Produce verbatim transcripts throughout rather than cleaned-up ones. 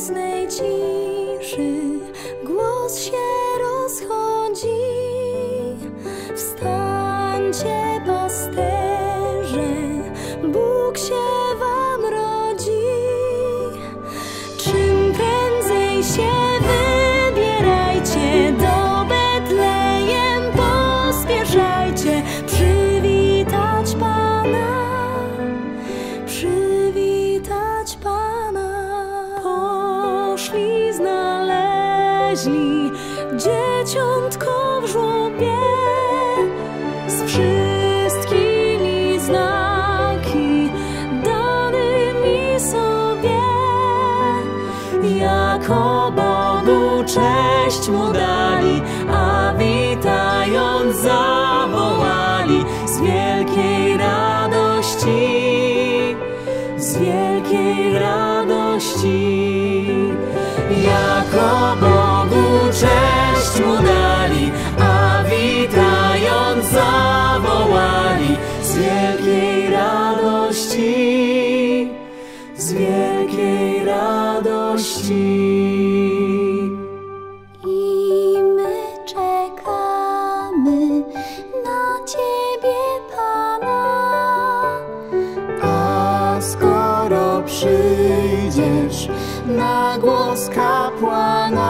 nocnej ciszy głos się rozchodzi. Wstańcie, pasterze, Bóg się wam rodzi. Czym prędzej się wybierajcie, do Betlejem pospieszajcie, przywitać Pana, przywitać Pana. Poszli, znaleźli dzieciątko w żłobie, z wszystkimi znaki danymi sobie. Jako Bogu cześć mu dali, a witając zawołali z wielkiej radości, z wielkiej radości. Jako Bogu cześć mu dali, a witając zawołali z wielkiej radości, z wielkiej radości. Przyjdziesz na głos kapłana,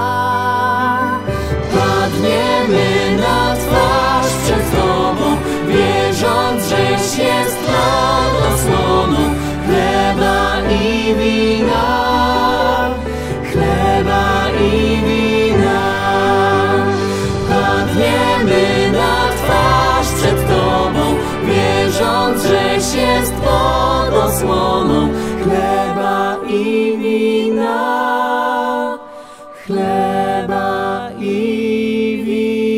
padniemy na twarz przed Tobą, wierząc, żeś jest nam osłoną chleba i wina, chleba i wina. Padniemy na twarz przed Tobą, wierząc, żeś jest pod osłoną chleba i wina, chleba i wina.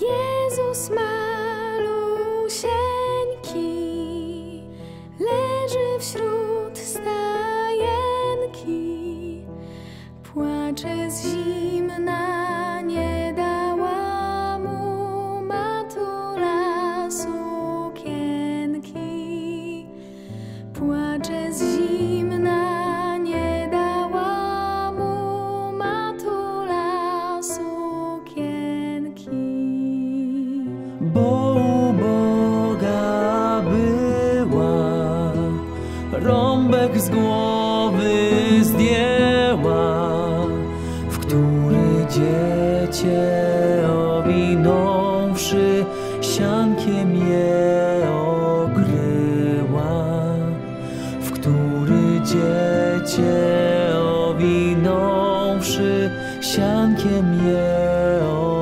Jezus malusieńki leży wśród stajenki, płacze z zimna, nie dała mu matura sukienki. Płacze z zimna, bo u Boga była, rąbek z głowy zdjęła, w który dziecię owinąwszy siankiem je okryła, w który dziecię owinąwszy siankiem je okryła.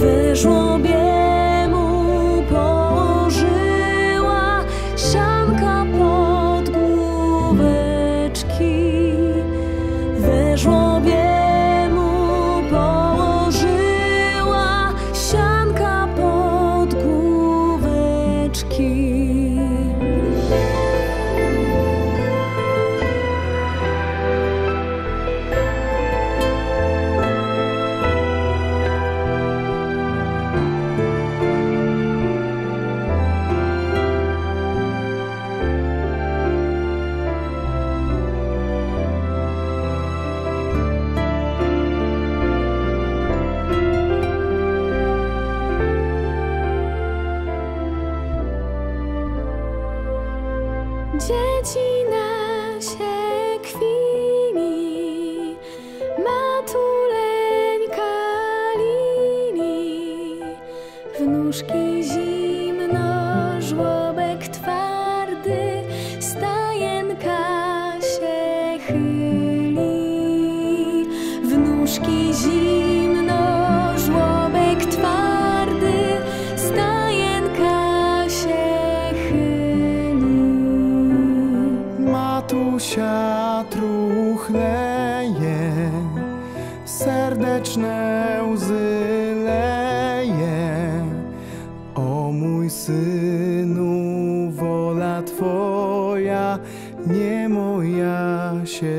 W żłobie mu położyła sianka pod główeczki. W żłobie mu położyła sianka pod główeczki. Dziecina się kwini, matuleńka lini, w nóżki zimno, żłobek twardy, stajenka się chyli, w nóżki zimno. mój Synu, wola Twoja, nie moja się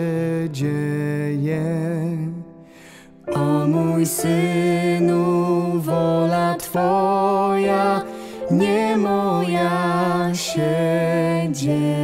dzieje. O mój Synu, wola Twoja, nie moja się dzieje.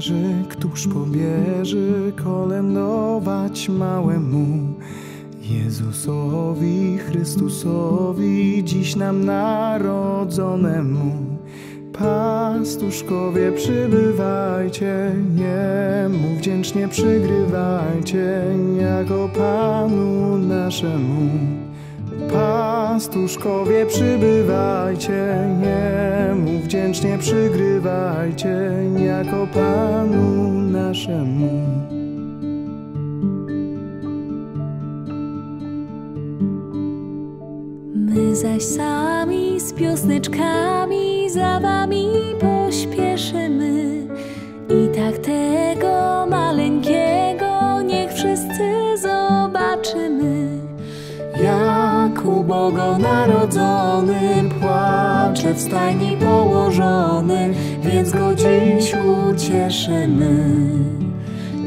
śnieży, któż pobieży kolędować małemu Jezusowi, Chrystusowi, dziś nam narodzonemu. Pastuszkowie, przybywajcie, Jemu wdzięcznie przygrywajcie, jako Panu naszemu. Pastuszkowie, przybywajcie, Jemu wdzięcznie przygrywajcie, jako Panu naszemu. My zaś sami z piosneczkami za wami pośpieszymy i tak tego maleńkiego niech wszyscy zobaczymy. Jak ubogo narodzony płacze w stajni położony, więc go dziś ucieszymy.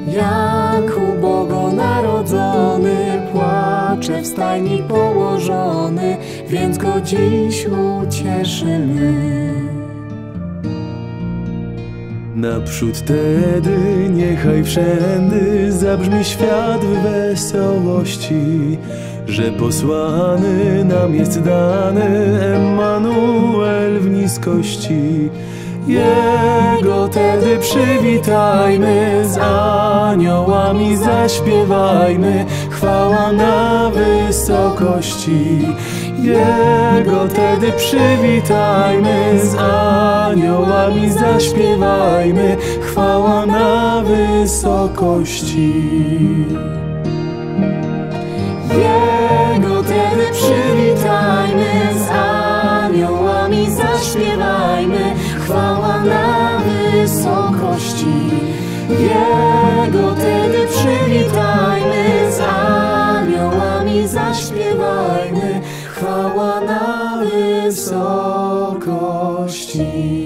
Jak ubogo narodzony płacze w stajni położony, więc go dziś ucieszymy. Naprzód tedy niechaj wszędy zabrzmi świat w wesołości, że posłany nam jest dany Emanuel w niskości. Jego tedy przywitajmy, z aniołami zaśpiewajmy, chwała na wysokości. Jego tedy przywitajmy, z aniołami zaśpiewajmy, chwała na wysokości. Jego tedy przywitajmy, z aniołami zaśpiewajmy, chwała na wysokości. Jego tedy przywitajmy, z aniołami zaśpiewajmy, chwała na wysokości.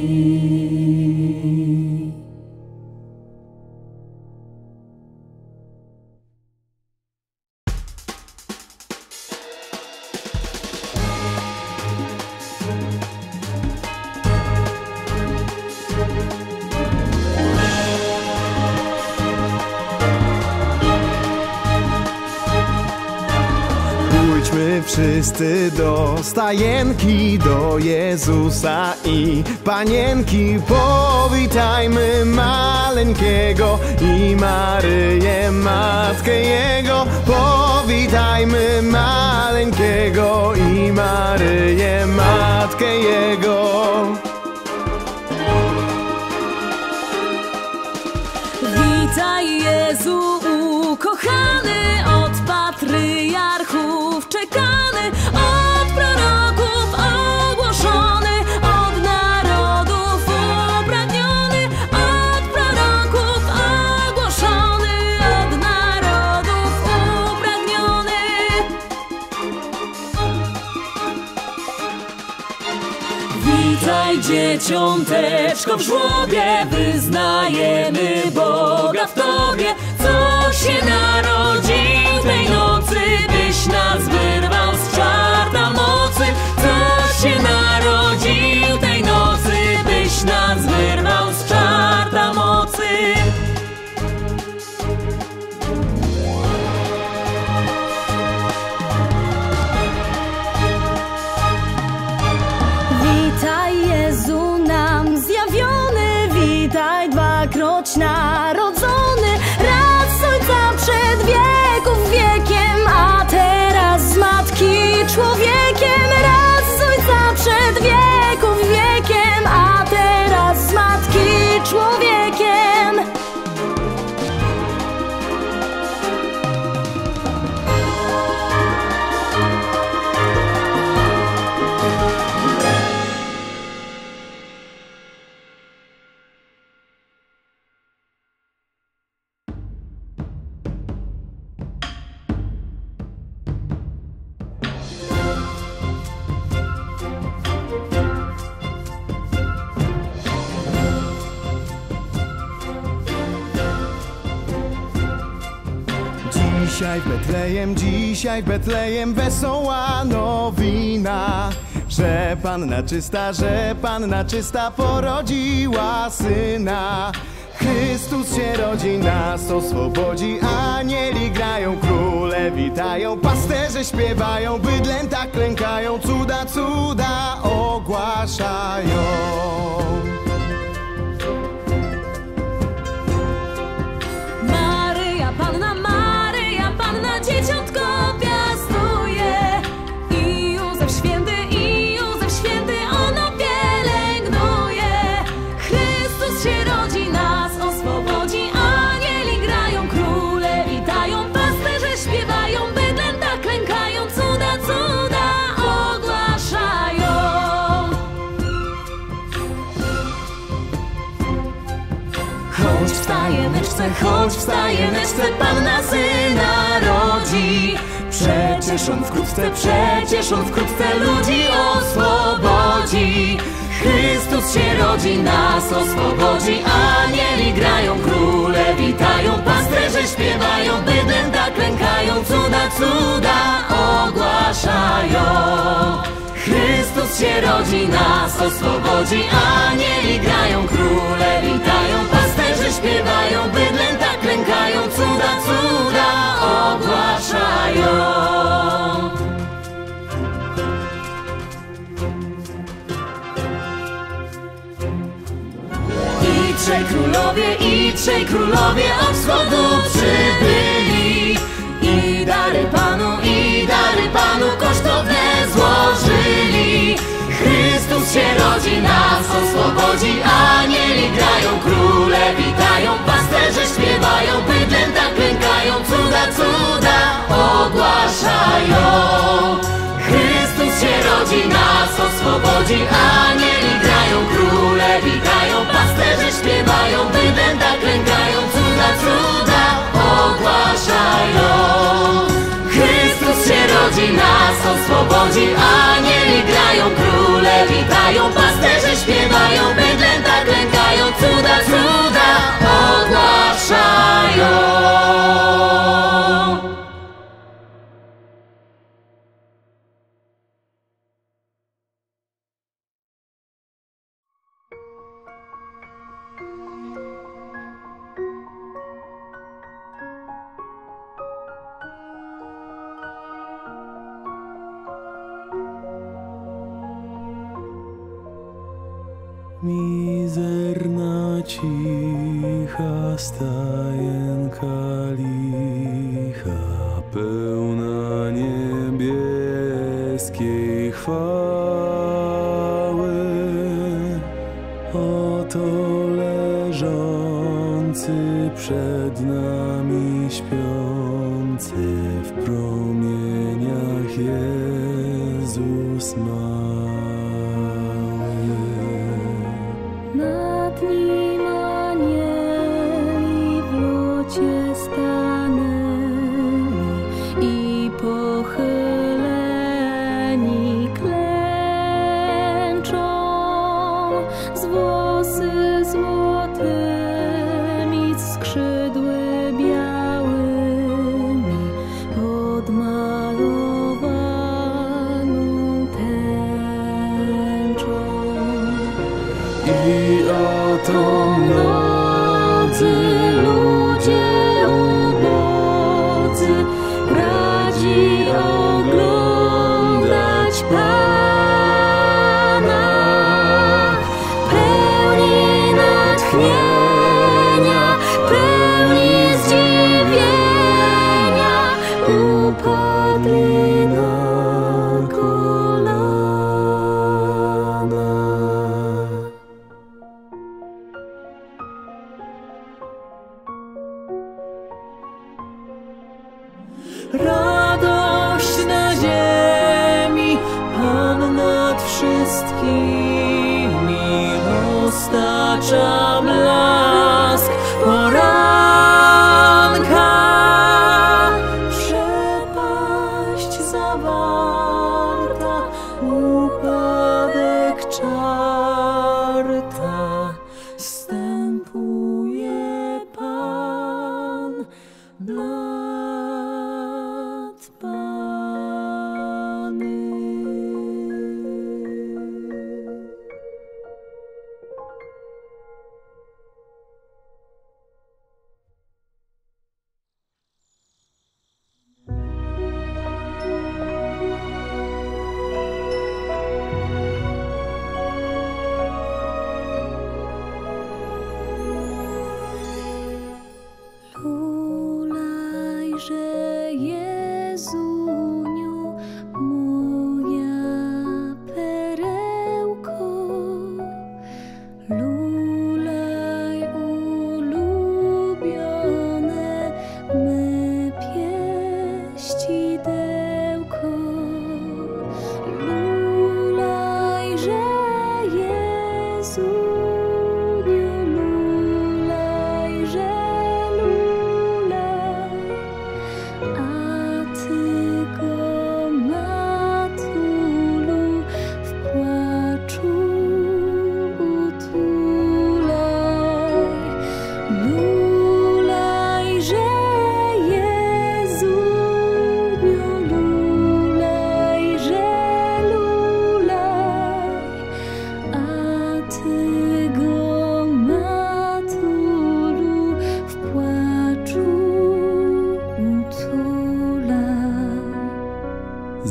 Wszyscy do stajenki, do Jezusa i Panienki. Powitajmy maleńkiego i Maryję, Matkę Jego. Powitajmy maleńkiego i Maryję, Matkę Jego. Witaj Jezu ukochany, od patryarchów czekany, od proroków ogłoszony, od narodów upragniony, od proroków ogłoszony, od narodów upragniony. Witaj dzieciąteczko w żłobie, wyznajemy Boga w Tobie. Co się narodził tej nocy, byś nas wyrwał z czarna mocy? Co się narodził tej nocy, byś nas wyrwał z czarna mocy? Witaj Jezu nam zjawiony, witaj dwakroć narodzony. Przed wieków wiekiem, a teraz z matki człowiekiem. Raz z ojca przed wieków wiekiem, a teraz z matki człowiekiem. Dzisiaj w Betlejem, dzisiaj w Betlejem wesoła nowina, że Panna czysta, że Panna czysta porodziła Syna. Chrystus się rodzi, nas oswobodzi. Anieli grają, króle witają, pasterze śpiewają, bydlęta klękają, cuda, cuda ogłaszają. Maryja, Panna Maryja, Panna Dzieciątko piastuje. I Józef Święty, i Józef Święty, ona pielęgnuje. Chrystus się rodzi, nas oswobodzi. Anieli grają, króle witają, pasterze śpiewają, bydlęta klękają, cuda, cuda ogłaszają. Chodź w tajemniczce, chodź w tajemniczce, Panna Syna rodzi. Przecież On wkrótce, przecież On wkrótce ludzi oswobodzi. Chrystus się rodzi, nas oswobodzi. Anieli grają, króle witają, pasterze śpiewają, bydlęta klękają, cuda, cuda ogłaszają. Chrystus się rodzi, nas oswobodzi. Anieli grają, króle witają, pasterze śpiewają, bydlęta klękają, cuda, cuda ogłaszają. I trzej królowie, i trzej królowie od wschodu przybyli. I dary Panu, i dary Panu kosztowne złożyli. Chrystus się rodzi, nas oswobodzi. Anieli grają, króle witają, pasterze śpiewają, bydlęta klękają, cuda, cuda ogłaszają. Chrystus się rodzi, nas oswobodzi. Anieli grają, króle witają, pasterze śpiewają, bydlęta klękają, cuda, cuda ogłaszają. Chrystus się rodzi, nas oswobodzi. Anieli grają, króle witają, pasterze śpiewają, bydlęta klękają, cuda, cuda ogłaszają. Mizerna, cicha stajenka licha, pełna niebieskiej chwały. Oto leżący przed nami śpiący w promieniach Jezus ma.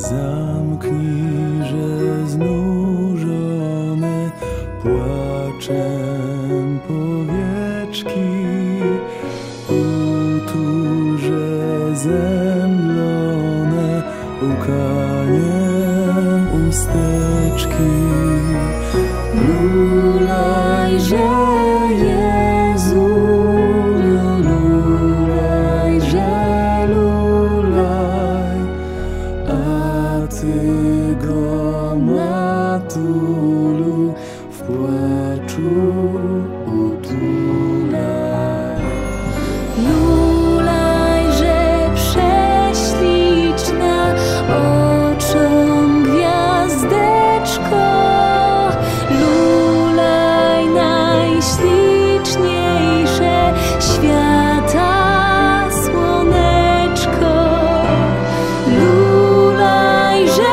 zamknij, że znużone płaczem powieczki, utul, że zemdlone łkaniem usteczki, lulaj, że Matulu w płaczu utulaj. Lulaj, że prześliczna oczom gwiazdeczko, lulaj najśliczniejsze świata słoneczko, lulaj, że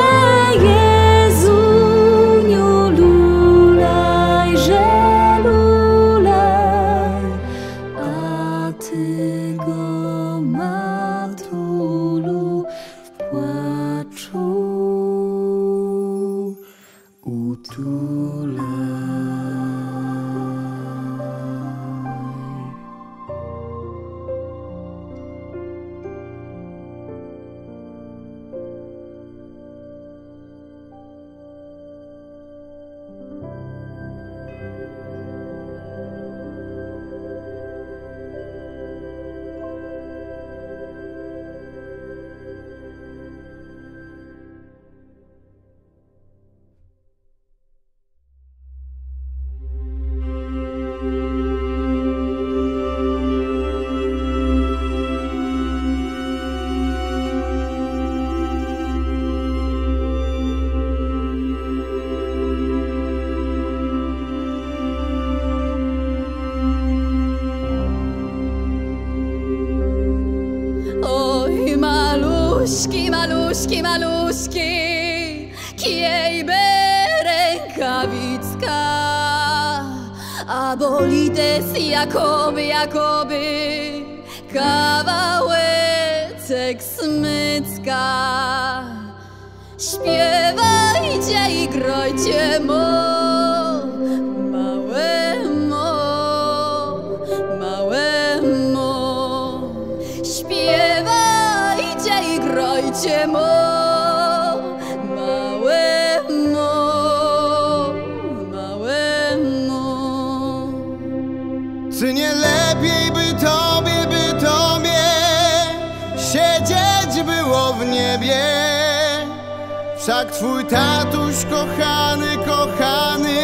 Maluśki, maluśki, maluśki, kiejby rękawicka, a boli też jakoby, jakoby kawałeczek smycka. Śpiewajcie i grajcie mo. Grajcie mo, małe mo, małe mo. Czy nie lepiej by tobie, by tobie siedzieć było w niebie? Wszak twój tatuś kochany, kochany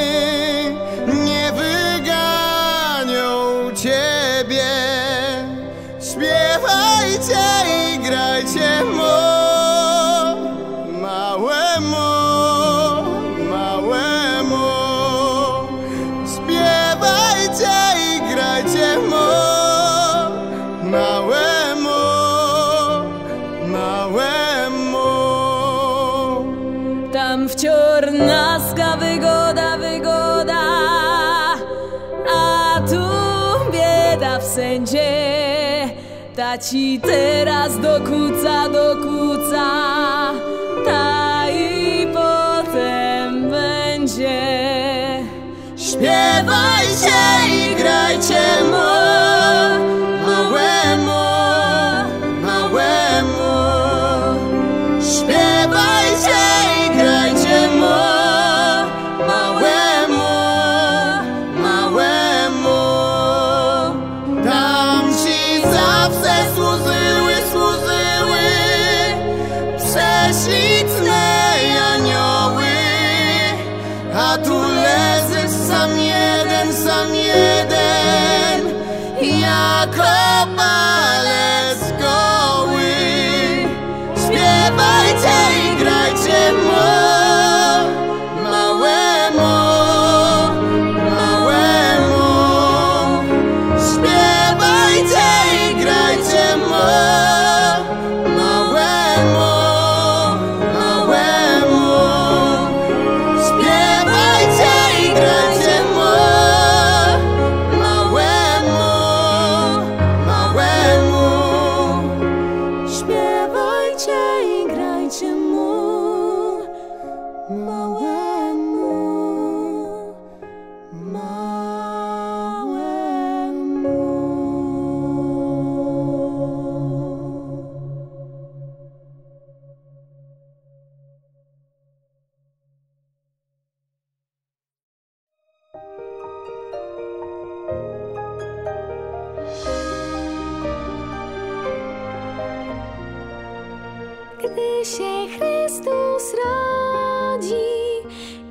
nie wyganią ciebie. Śpiewajcie i grajcie mo. Tam wciornaska wygoda, wygoda, a tu bieda wszędzie. Ta ci teraz dokuca, dokuca, ta i potem będzie. Śpiewajcie i grajcie mo, małemu, małemu. Śpiewajcie i grajcie mo, małemu, małemu. Tam ci zawsze służyły, służyły. gdy się Chrystus rodzi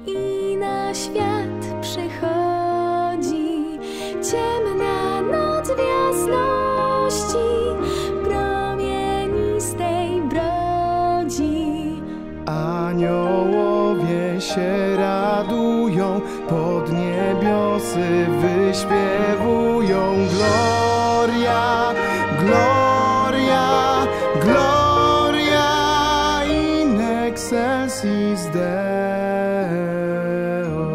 i na świat przychodzi. Ciemna noc w jasności, promienistej brodzi. Aniołowie się radują, pod niebiosy wyśpiewują. Gloria, gloria, gloria in excelsis Deo.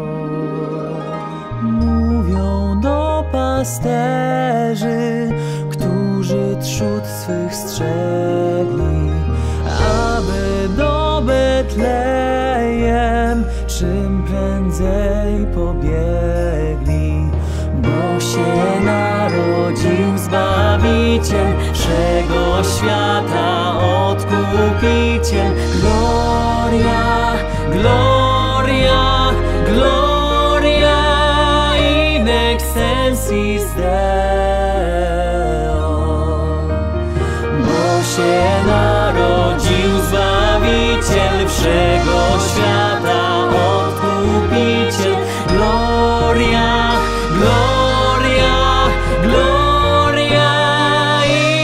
Mówią do pasterzy, którzy trzód swych strzegli, aby do Betlejem czym prędzej pobiegli, bo się narodził Zbawiciel, wszego świata Odkupiciel. Gloria, gloria, gloria in excelsis Deo. Bo się narodził Zbawiciel, wszego świata Odkupiciel. Gloria, gloria, gloria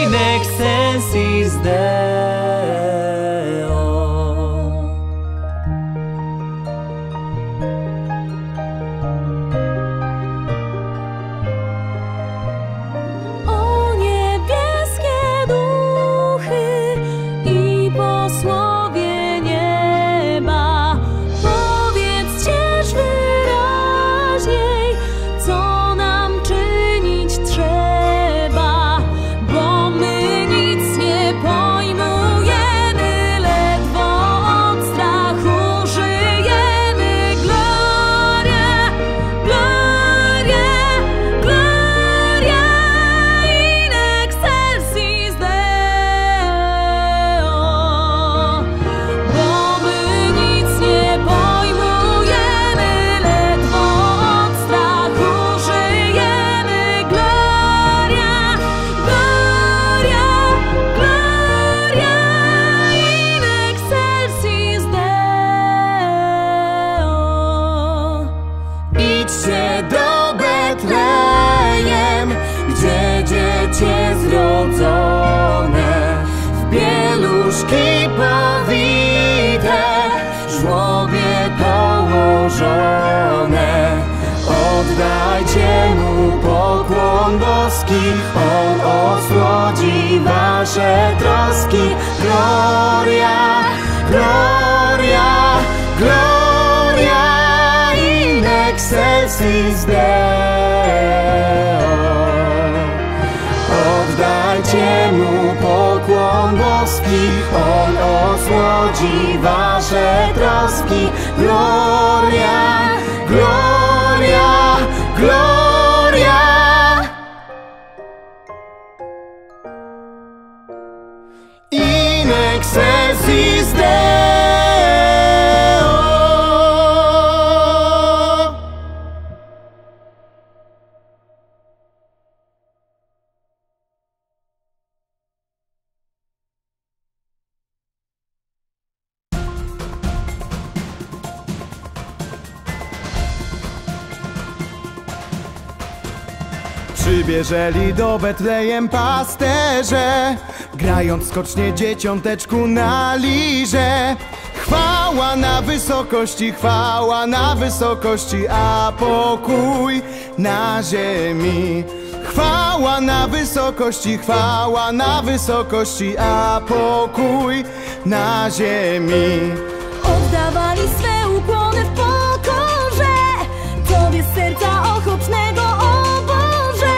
in excelsis Deo. O niebieskie duchy i posłowie nieba, powiedzcie wyraźniej, co nam czynić trzeba, bo my nic nie pojmujemy, ledwo od strachu żyjemy. Gloria, gloria, gloria in excelsis Deo. Bo my nic nie pojmujemy, ledwo od strachu żyjemy. Gloria, gloria, gloria in excelsis Deo. Idźcie do Betlejem, gdzie dziecię zrodzone, w pieluszki powite, żłobie położone. Oddajcie mu pokłon boski, on osłodzi wasze troski. Gloria, gloria, gloria in excelsis Deo. Oddajcie mu pokłon boski, on osłodzi wasze troski. Gloria, gloria, gloria. In excelsis Deo. Przybieżeli do Betlejem pasterze, grając skocznie dzieciąteczku na lirze. Chwała na wysokości, chwała na wysokości, a pokój na ziemi. Chwała na wysokości, chwała na wysokości, a pokój na ziemi. Oddawali swe ukłony w pokorze Tobie z serca ochotnego, o Boże.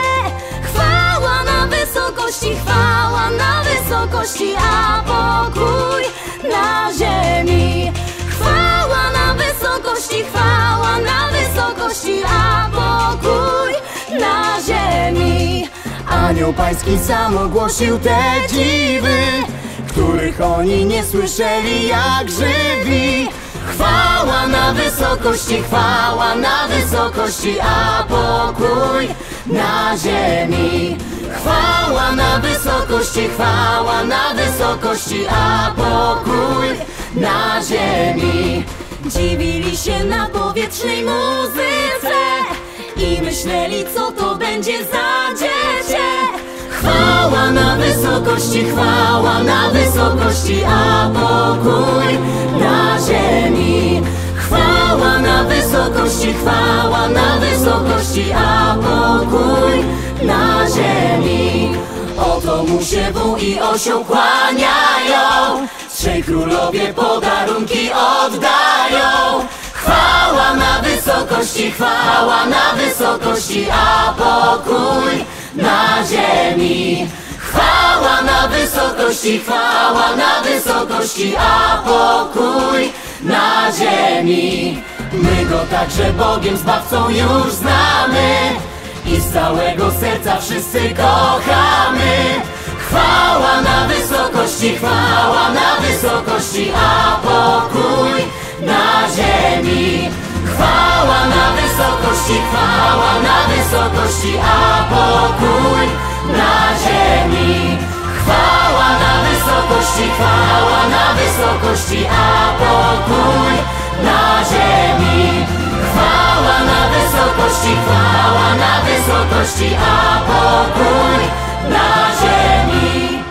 Chwała na wysokości, chwała na wysokości, a pokój na ziemi. Chwała na wysokości, chwała na wysokości, a pokój na ziemi. Anioł Pański sam ogłosił te dziwy, których oni nie słyszeli jak żywi. Chwała na wysokości, chwała na wysokości, a pokój na ziemi. Chwała na wysokości, chwała na wysokości, a pokój na ziemi. Dziwili się na powietrznej muzyce i myśleli, co to będzie za dziecię. Chwała na wysokości, chwała na wysokości, a pokój na ziemi. Chwała na wysokości, chwała na wysokości, a pokój na ziemi. Oto mu się wół i osioł kłaniają, trzej królowie podarunki oddają. Chwała na wysokości, chwała na wysokości, a pokój na ziemi. Chwała na wysokości, chwała na wysokości, a pokój na ziemi. My go także Bogiem Zbawcą już znamy i z całego serca wszyscy kochamy. Chwała na wysokości, chwała na wysokości, a pokój na ziemi. Chwała na wysokości, chwała na wysokości, a pokój na ziemi. Chwała na wysokości, chwała na wysokości, a pokój na ziemi. Chwała na wysokości, chwała na wysokości, a pokój na ziemi.